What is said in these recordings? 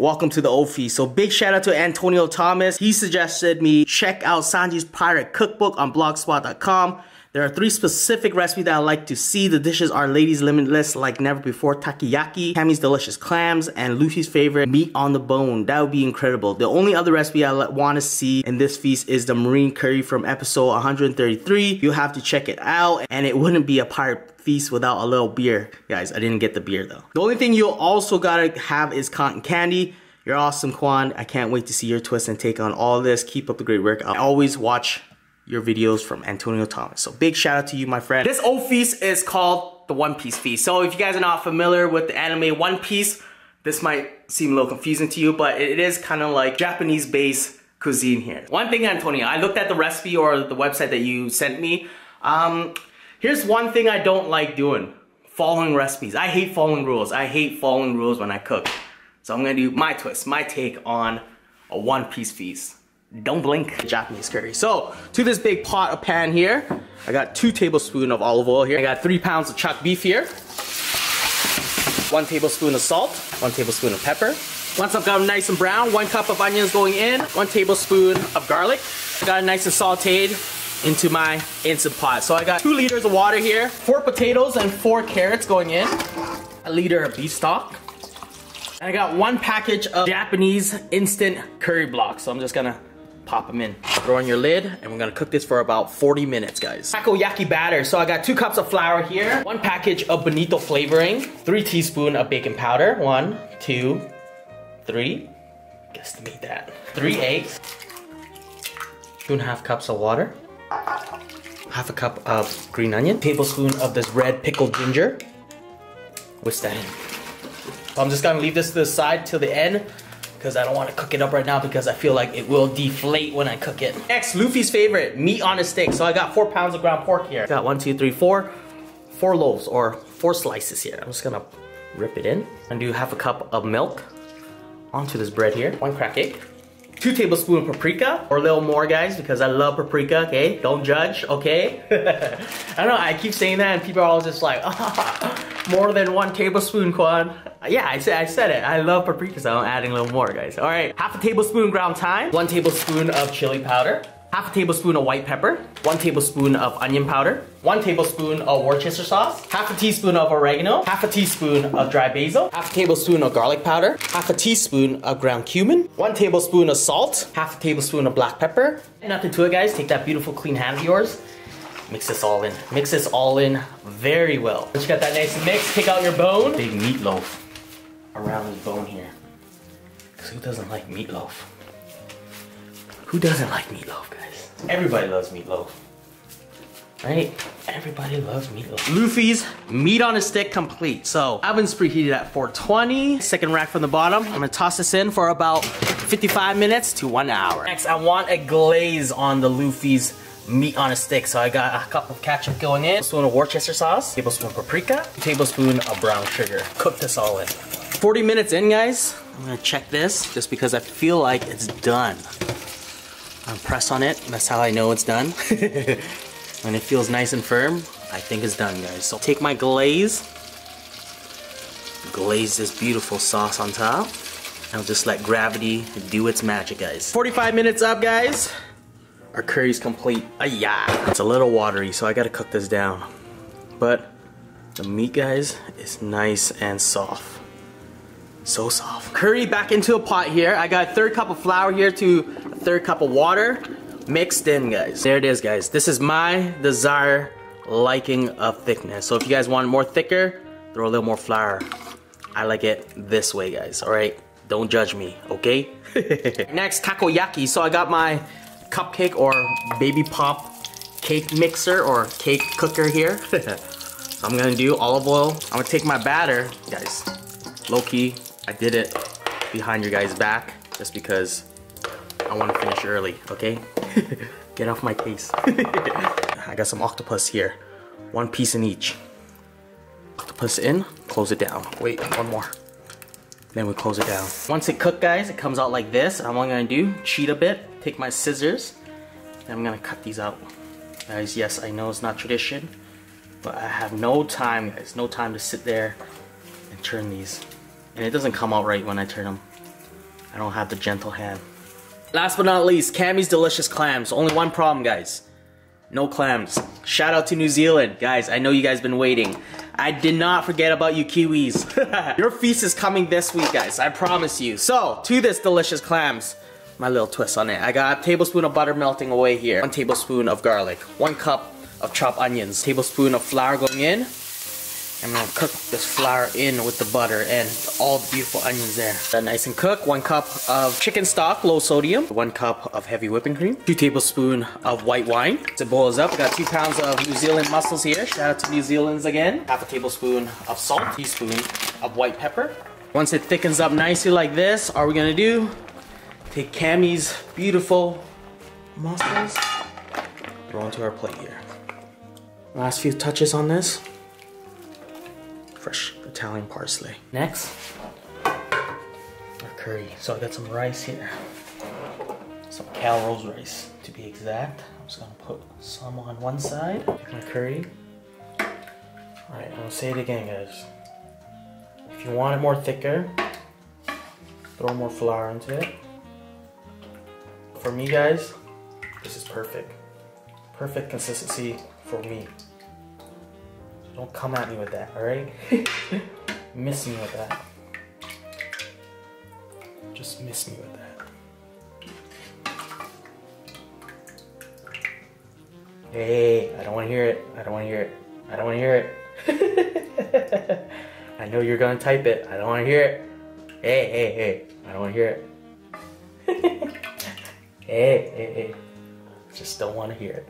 Welcome to the OFI. So big shout out to Antonio Thomas. He suggested me check out Sanji's Pirate Cookbook on blogspot.com. There are 3 specific recipes that I like to see. The dishes are Ladies Limitless like never before takoyaki, Cammy's delicious clams, and Luffy's favorite meat on the bone. That would be incredible. The only other recipe I want to see in this feast is the marine curry from episode 133. You'll have to check it out, and it wouldn't be a pirate feast without a little beer. Guys, I didn't get the beer though. The only thing you also gotta have is cotton candy. You're awesome, Quan. I can't wait to see your twist and take on all this. Keep up the great work. I always watch your videos from Antonio Thomas. So big shout out to you, my friend. This old feast is called the One Piece feast. So if you guys are not familiar with the anime One Piece, this might seem a little confusing to you, but it is kind of like Japanese based cuisine here. One thing, Antonio, I looked at the recipe or the website that you sent me. Here's one thing I don't like doing, following recipes. I hate following rules. I hate following rules when I cook. So I'm gonna do my twist, my take on a One Piece feast. Don't blink. Japanese curry. So to this big pot or pan here, I got 2 tablespoons of olive oil here. I got 3 pounds of chuck beef here. 1 tablespoon of salt, 1 tablespoon of pepper. Once I've got them nice and brown, 1 cup of onions going in, 1 tablespoon of garlic. Got it nice and sauteed into my instant pot. So I got 2 liters of water here, 4 potatoes and 4 carrots going in, 1 liter of beef stock. And I got 1 package of Japanese instant curry blocks. So I'm just gonna pop them in. Throw on your lid and we're gonna cook this for about 40 minutes, guys. Takoyaki batter. So I got 2 cups of flour here, 1 package of bonito flavoring, 3 teaspoons of baking powder. 1, 2, 3. Guess to make that. 3 eggs. 2.5 cups of water. 1/2 cup of green onion, 1 tablespoon of this red pickled ginger. Whisk that in. So I'm just gonna leave this to the side till the end because I don't want to cook it up right now because I feel like it will deflate when I cook it. Next, Luffy's favorite, meat on a stick. So I got 4 pounds of ground pork here. Got 4 loaves or 4 slices here. I'm just gonna rip it in and do 1/2 cup of milk onto this bread here. 1 cracked egg. 2 tablespoons of paprika, or a little more, guys, because I love paprika, okay? Don't judge, okay? I don't know, I keep saying that and people are all just like, ah, more than 1 tablespoon, Quan. Yeah, I said it. I love paprika, so I'm adding a little more, guys. All right, 1/2 tablespoon ground thyme, 1 tablespoon of chili powder, 1/2 tablespoon of white pepper, 1 tablespoon of onion powder, 1 tablespoon of Worcestershire sauce, 1/2 teaspoon of oregano, 1/2 teaspoon of dry basil, 1/2 tablespoon of garlic powder, 1/2 teaspoon of ground cumin, 1 tablespoon of salt, 1/2 tablespoon of black pepper. Nothing to it, guys. Take that beautiful clean hand of yours. Mix this all in. Mix this all in very well. Once you got that nice mix, take out your bone. Big meatloaf around this bone here. Because who doesn't like meatloaf? Who doesn't like meatloaf, guys? Everybody loves meatloaf, right? Everybody loves meatloaf. Luffy's meat on a stick complete. So oven's preheated at 420. Second rack from the bottom. I'm gonna toss this in for about 55 minutes to 1 hour. Next, I want a glaze on the Luffy's meat on a stick. So I got 1 cup of ketchup going in, 1 spoon of Worcestershire sauce, 1 tablespoon of paprika, 1 tablespoon of brown sugar. Cook this all in. 40 minutes in, guys. I'm gonna check this just because I feel like it's done. Press on it. That's how I know it's done. When it feels nice and firm, I think it's done, guys. So take my glaze, glaze this beautiful sauce on top, and I'll just let gravity do its magic, guys. 45 minutes up, guys. Our curry's complete. It's a little watery, so I gotta cook this down. But the meat, guys, is nice and soft. So soft. Curry back into a pot here. I got 1/3 cup of flour here to 1/3 cup of water mixed in, guys. There it is, guys. This is my desired liking of thickness. So if you guys want more thicker, throw a little more flour. I like it this way, guys. All right, don't judge me, okay? Next, takoyaki. So I got my cupcake or baby pop cake mixer or cake cooker here. So I'm gonna do olive oil. I'm gonna take my batter, guys. Low key, I did it behind your guys' back just because I want to finish early, okay? Get off my case. I got some octopus here. 1 piece in each. Octopus in, close it down. Wait, 1 more. Then we close it down. Once it cooked, guys, it comes out like this. I'm gonna do, cheat a bit, take my scissors, and I'm gonna cut these out. Guys, yes, I know it's not tradition, but I have no time, guys, no time to sit there and turn these. And it doesn't come out right when I turn them. I don't have the gentle hand. Last but not least, Cammy's delicious clams. Only one problem, guys. No clams. Shout out to New Zealand. Guys, I know you guys been waiting. I did not forget about you Kiwis. Your feast is coming this week, guys. I promise you. So, to this delicious clams, my little twist on it. I got a tablespoon of butter melting away here. 1 tablespoon of garlic. 1 cup of chopped onions. 1 tablespoon of flour going in. I'm gonna cook this flour in with the butter and all the beautiful onions there. That nice and cook. 1 cup of chicken stock, low sodium. 1 cup of heavy whipping cream. 2 tablespoons of white wine. As it boils up, we got 2 pounds of New Zealand mussels here. Shout out to New Zealanders again. 1/2 tablespoon of salt. 1 teaspoon of white pepper. Once it thickens up nicely like this, all we're gonna do, take Cammy's beautiful mussels, throw into our plate here. Last few touches on this. Fresh Italian parsley. Next, our curry. So I got some rice here. Some Calrose rice, to be exact. I'm just gonna put some on one side. My curry. All right, I'm gonna say it again, guys. If you want it more thicker, throw more flour into it. For me, guys, this is perfect. Perfect consistency for me. Don't come at me with that, alright? Miss me with that. Just miss me with that. Hey, I don't want to hear it. I don't want to hear it. I don't want to hear it. I know you're going to type it. I don't want to hear it. Hey, hey, hey. I don't want to hear it. Hey, hey, hey. Just don't want to hear it.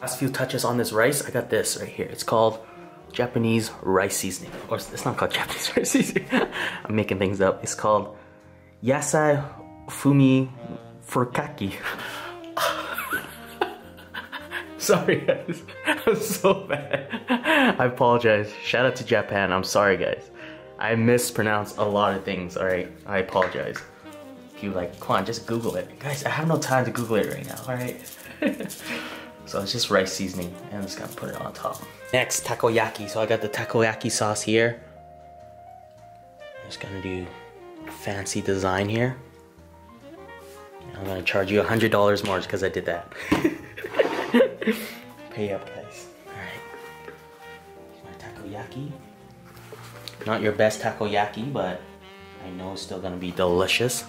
Last few touches on this rice, I got this right here. It's called Japanese rice seasoning. Or it's not called Japanese rice seasoning. I'm making things up. It's called Yasai Fumi Furikake. Sorry guys, I'm so bad. I apologize. Shout out to Japan, I'm sorry guys. I mispronounce a lot of things, alright? I apologize. If you like, come on, just Google it. Guys, I have no time to Google it right now, alright? So it's just rice seasoning, and I'm just gonna put it on top. Next, takoyaki. So I got the takoyaki sauce here. I'm just gonna do a fancy design here. And I'm gonna charge you $100 more just because I did that. Pay up, guys. Alright. My takoyaki. Not your best takoyaki, but I know it's still gonna be delicious.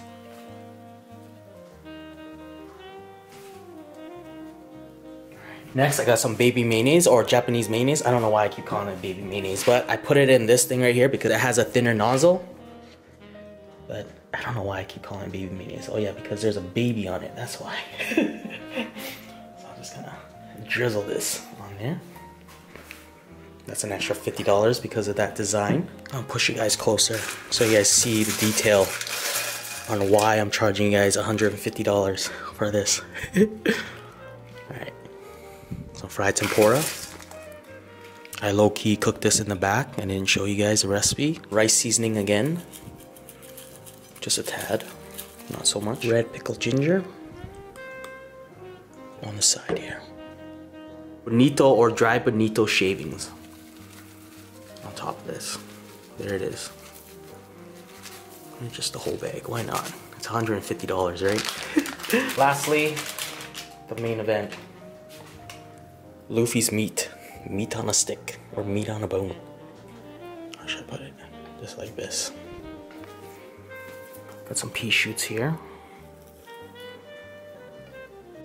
Next, I got some baby mayonnaise or Japanese mayonnaise. I don't know why I keep calling it baby mayonnaise, but I put it in this thing right here because it has a thinner nozzle. But I don't know why I keep calling it baby mayonnaise. Oh yeah, because there's a baby on it, that's why. So I'm just gonna drizzle this on there. That's an extra $50 because of that design. I'll push you guys closer so you guys see the detail on why I'm charging you guys $150 for this. Fried tempura. I low-key cooked this in the back and didn't show you guys the recipe. Rice seasoning again, just a tad, not so much. Red pickled ginger on the side here. Bonito or dry bonito shavings on top of this. There it is. And just the whole bag, why not? It's $150, right? Lastly, the main event. Luffy's meat. Meat on a stick. Or meat on a bone. How should I put it? Just like this. Got some pea shoots here.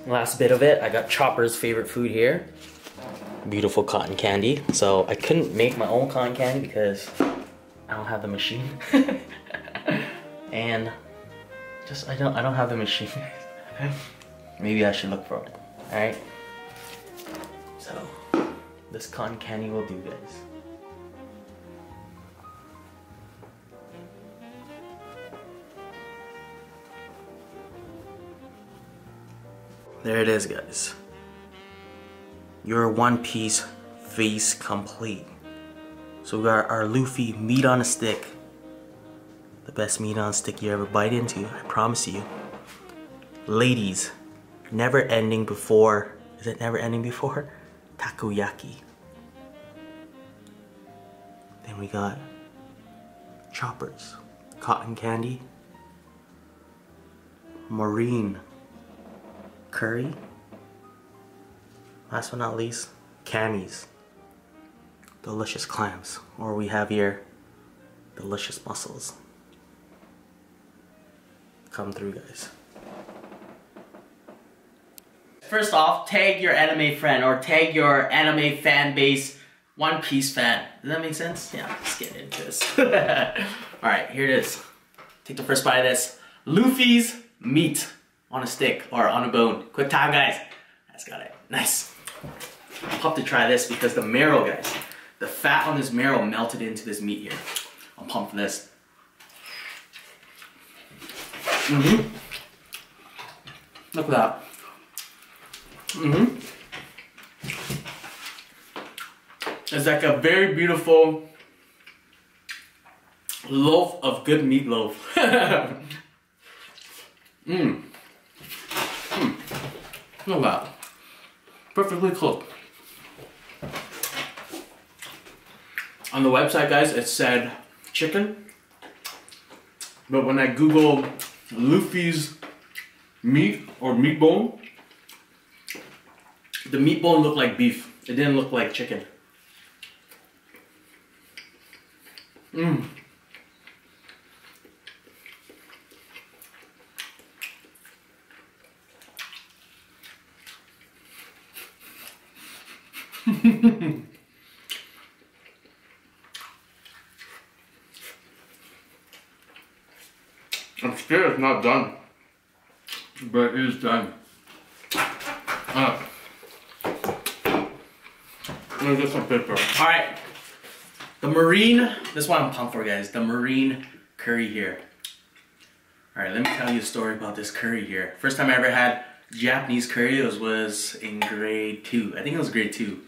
Last bit of it, I got Chopper's favorite food here. Beautiful cotton candy. So I couldn't make my own cotton candy because I don't have the machine. And just I don't have the machine. Maybe I should look for it. Alright? So, this cotton candy will do, guys. There it is, guys. Your One Piece feast complete. So we got our Luffy meat on a stick. The best meat on a stick you ever bite into, I promise you. Ladies, never ending before. Is it never ending before? Takoyaki. Then we got Chopper's cotton candy. Marine. Curry. Last but not least, Cammy's. Delicious clams. Or we have here, delicious mussels. Come through, guys. First off, tag your anime friend or tag your anime fan base, One Piece fan. Does that make sense? Yeah, let's get into this. Alright, here it is. Take the first bite of this. Luffy's meat on a stick or on a bone. Quick time, guys. That's got it. Nice. I'm pumped to try this because the marrow, guys, the fat on this marrow melted into this meat here. I'm pumped for this. Look at that. It's like a very beautiful loaf of good meatloaf. Look at that. Perfectly cooked. On the website, guys, it said chicken, but when I Google Luffy's meat or meat bone, the meat bone looked like beef. It didn't look like chicken. I'm scared it's not done, but it is done. Let me get some paper. Alright, the marine, this is what I'm pumped for, guys, the marine curry here. Alright, let me tell you a story about this curry here. First time I ever had Japanese curry was in grade 2. I think it was grade 2.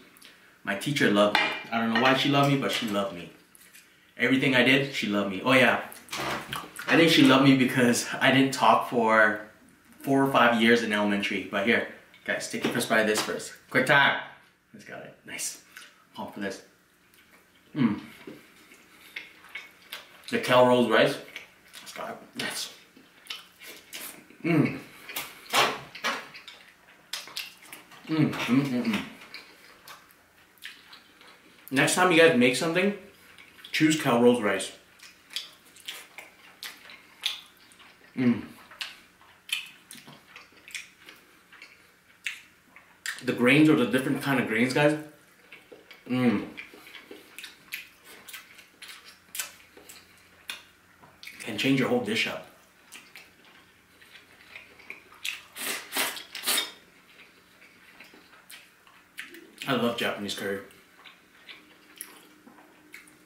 My teacher loved me. I don't know why she loved me, but she loved me. Everything I did, she loved me. Oh yeah, I think she loved me because I didn't talk for 4 or 5 years in elementary. But here, guys, take the first bite of this first. Quick time. Let's got it. Nice. Pump for this. The Calrose rice. Let's got it. Nice. Next time you guys make something, choose Calrose rice. The grains or the different kind of grains, guys. Can change your whole dish up. I love Japanese curry.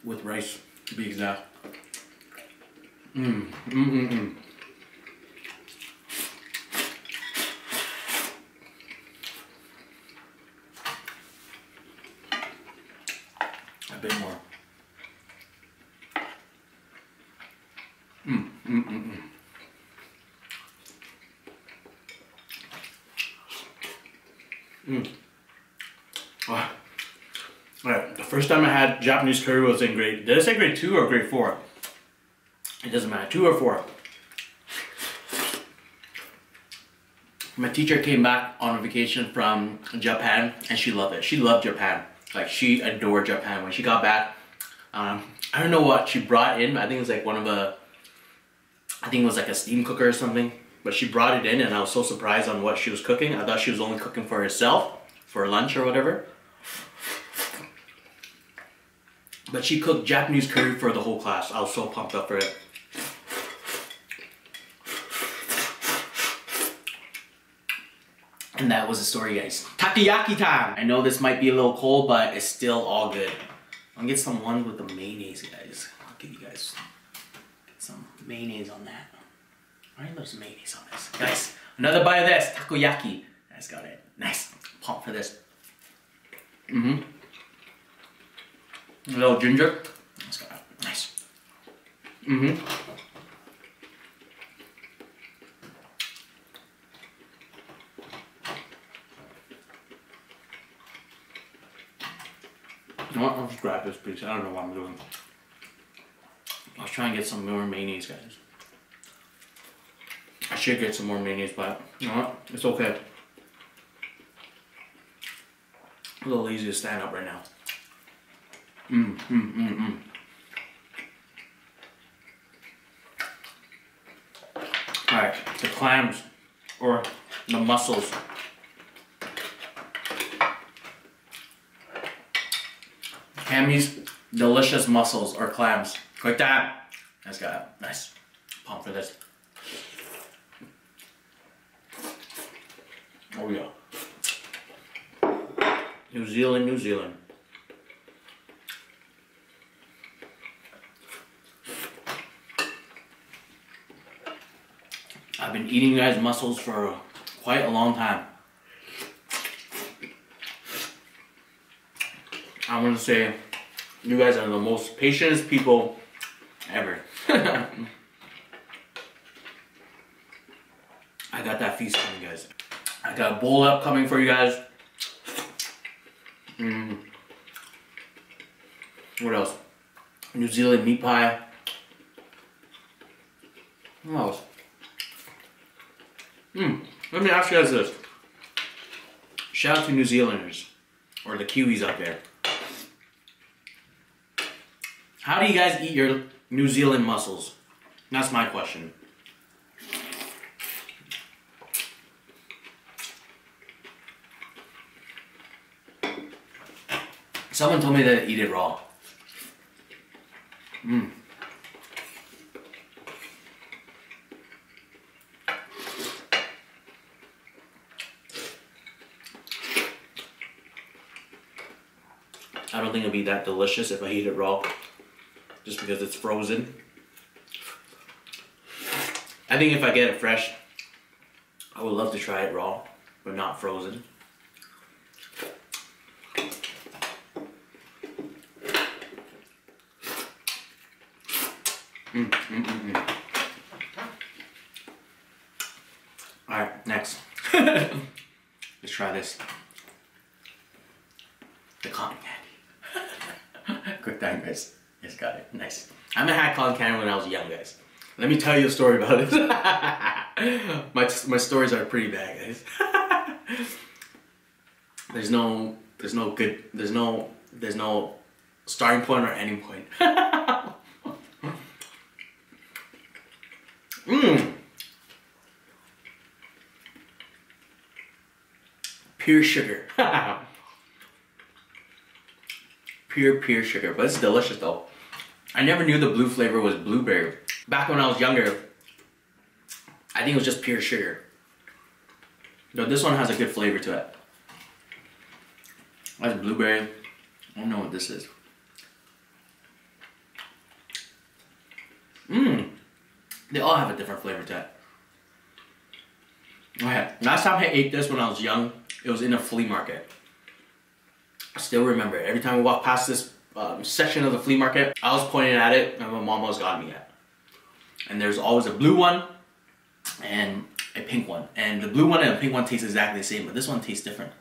With rice, to be exact. A bit more. Wow. Alright, the first time I had Japanese curry was in grade, did I say grade 2 or grade 4? It doesn't matter, 2 or 4. My teacher came back on a vacation from Japan and she loved it. She loved Japan. Like, she adored Japan. When she got back, I don't know what she brought in. I think it was like one of a, I think it was like a steam cooker or something. But she brought it in and I was so surprised on what she was cooking. I thought she was only cooking for herself, for lunch or whatever. But she cooked Japanese curry for the whole class. I was so pumped up for it. And that was the story, guys. Takoyaki time! I know this might be a little cold, but it's still all good. I'm gonna get some ones with the mayonnaise, guys. I'll give you guys some mayonnaise on that. Why there's mayonnaise on this? Guys, another bite of this. Takoyaki. That's got it. Nice. Pumped for this. A little ginger. That's got it. Nice. You know what? I'll just grab this piece. I don't know what I'm doing. I was trying to get some more mayonnaise, guys. I should get some more mayonnaise, but you know what? It's okay. I'm a little lazy to stand up right now. Alright, the clams, or the mussels. Cammy's delicious mussels, or clams. Click that. Nice guy. Nice. Pump for this. Oh yeah. New Zealand, New Zealand. I've been eating you guys mussels for quite a long time. I want to say you guys are the most patient people ever. I got that feast coming, guys. I got a bowl up coming for you guys. What else? New Zealand meat pie. What else? Let me ask you guys this. Shout out to New Zealanders, or the Kiwis out there. How do you guys eat your New Zealand mussels? That's my question. Someone told me that I eat it raw. I don't think it'll be that delicious if I eat it raw, just because it's frozen. I think if I get it fresh, I would love to try it raw, but not frozen. All right, next. Let's try this. The cotton candy. Quick time, guys. Yes, got it. Nice. I haven't had cotton candy when I was young, guys. Let me tell you a story about it. my stories are pretty bad, guys. there's no starting point or ending point. Pure sugar. Pure sugar, but it's delicious though. I never knew the blue flavor was blueberry. Back when I was younger, I think it was just pure sugar. No, this one has a good flavor to it. That's blueberry. I don't know what this is. They all have a different flavor to it. Okay, last time I ate this when I was young, it was in a flea market. I still remember it. Every time we walked past this section of the flea market, I was pointing at it and my mom always got me at. And there's always a blue one and a pink one. And the blue one and the pink one taste exactly the same, but this one tastes different.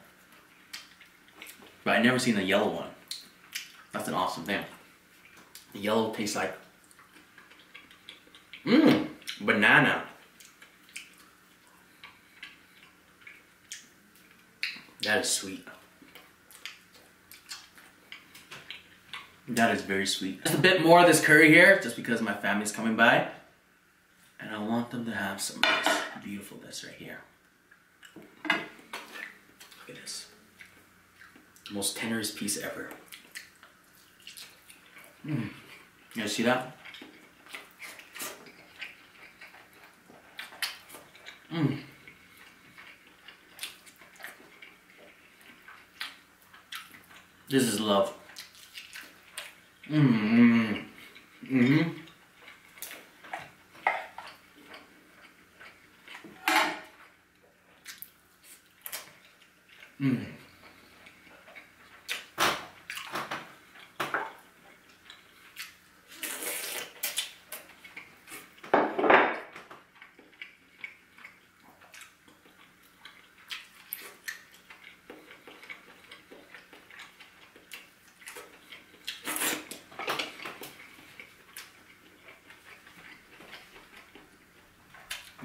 But I've never seen the yellow one. That's an awesome thing. The yellow tastes like banana. That is sweet. That is very sweet. Just a bit more of this curry here, just because my family's coming by. And I want them to have some of this beautifulness right here. Look at this. The most tenderest piece ever. You guys see that? This is love.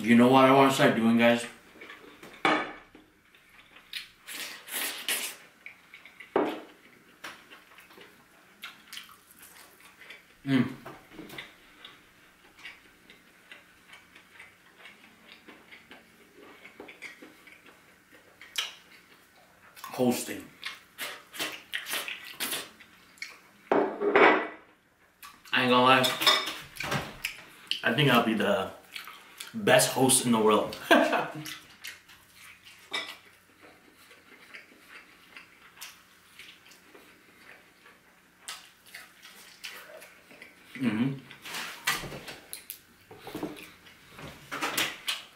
You know what I want to start doing, guys? Hosting. I ain't gonna lie, I think I'll be the best host in the world.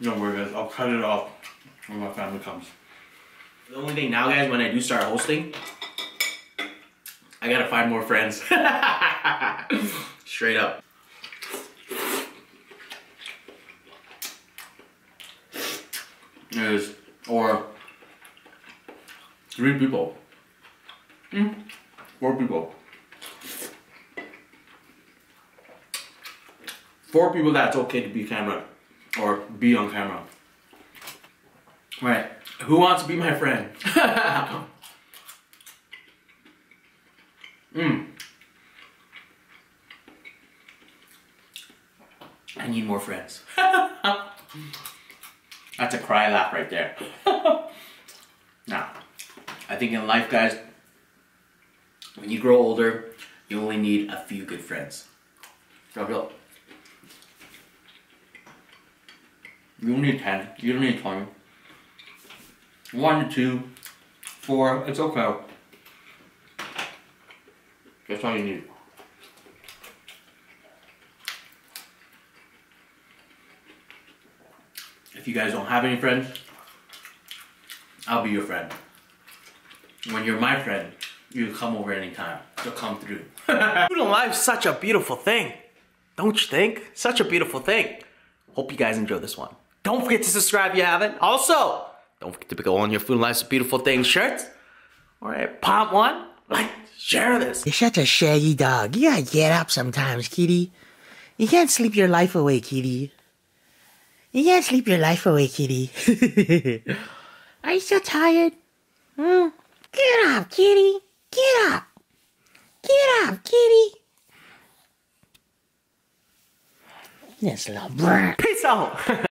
Don't worry, guys, I'll cut it off when my family comes. The only thing now, guys, when I do start hosting, I gotta find more friends. Straight up. Is or 3 people, 4 people, 4 people that's okay to be camera or be on camera. All right, who wants to be my friend? I need more friends. That's a cry laugh right there. Now, I think in life, guys, when you grow older, you only need a few good friends. You don't need 10, you don't need 20. 1 to 2, 4, it's okay. That's all you need. If you guys don't have any friends, I'll be your friend. When you're my friend, you can come over anytime. So come through. Food and life's such a beautiful thing. Don't you think? Such a beautiful thing. Hope you guys enjoy this one. Don't forget to subscribe if you haven't. Also, don't forget to pick up on your Food and Life's a Beautiful Thing shirts. Alright, pop one. Like, share this. You're such a shaggy dog. You gotta get up sometimes, kitty. You can't sleep your life away, kitty. You can't sleep your life away, kitty. Are you so tired? Hmm? Get up, kitty. Get up. Get up, kitty. Yes, love. Peace out.